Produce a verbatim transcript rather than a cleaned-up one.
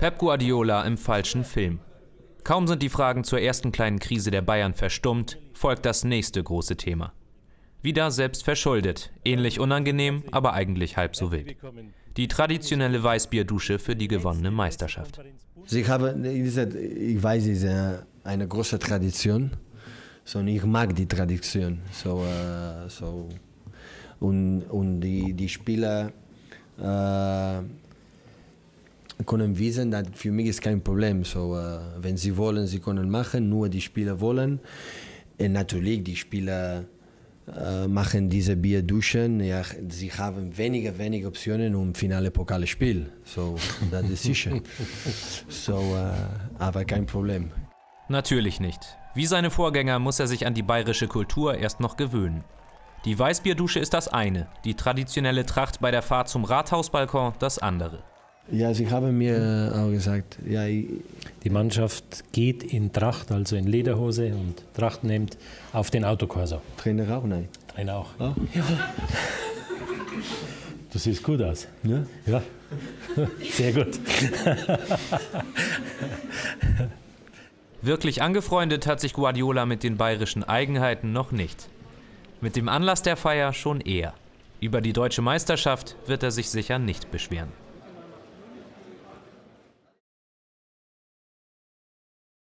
Pep Guardiola im falschen Film. Kaum sind die Fragen zur ersten kleinen Krise der Bayern verstummt, folgt das nächste große Thema. Wieder selbst verschuldet, ähnlich unangenehm, aber eigentlich halb so wild. Die traditionelle Weißbierdusche für die gewonnene Meisterschaft. Ich habe, ich weiß, es ist eine große Tradition. So, ich mag die Tradition. So, so. Und, und die, die Spieler äh, können wissen, dass für mich ist kein Problem. So, äh, wenn sie wollen, sie können machen, nur die Spieler wollen. Und natürlich, die Spieler äh, machen diese Bierduschen. Ja, sie haben weniger, weniger Optionen um finale Pokalspiel. So, das ist sicher. So, äh, aber kein Problem. Natürlich nicht. Wie seine Vorgänger muss er sich an die bayerische Kultur erst noch gewöhnen. Die Weißbierdusche ist das eine, die traditionelle Tracht bei der Fahrt zum Rathausbalkon das andere. Ja, sie haben mir auch gesagt, ja, die Mannschaft geht in Tracht, also in Lederhose und Tracht nimmt auf den Autokorso. Trainer auch, nein. Trainer auch. Oh. Ja. Du siehst gut aus. Ja? Ja. Sehr gut. Wirklich angefreundet hat sich Guardiola mit den bayerischen Eigenheiten noch nicht. Mit dem Anlass der Feier schon eher. Über die deutsche Meisterschaft wird er sich sicher nicht beschweren.